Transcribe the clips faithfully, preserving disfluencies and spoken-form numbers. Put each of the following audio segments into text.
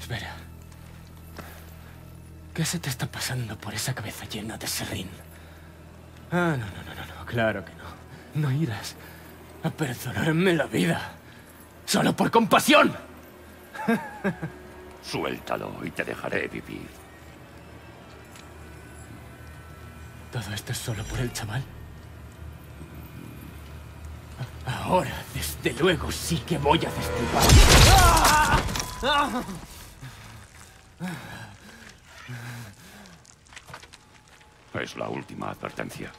Espera. ¿Qué se te está pasando por esa cabeza llena de serrín? Ah, no, no, no, no, no, claro que no. No irás a perdonarme la vida. ¡Solo por compasión! Suéltalo y te dejaré vivir. ¿Todo esto es solo por el chaval? Ahora, desde luego, sí que voy a destripar. Es la última advertencia.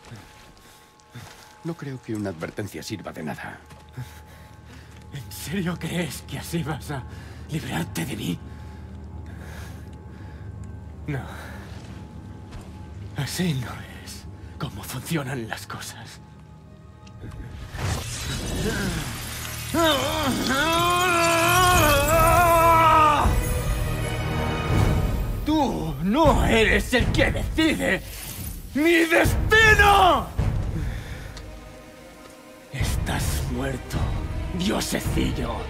No creo que una advertencia sirva de nada. ¿En serio crees que así vas a librarte de mí? No. Así no es como funcionan las cosas. Tú no eres el que decide mi destino. Estás muerto, diosecillo.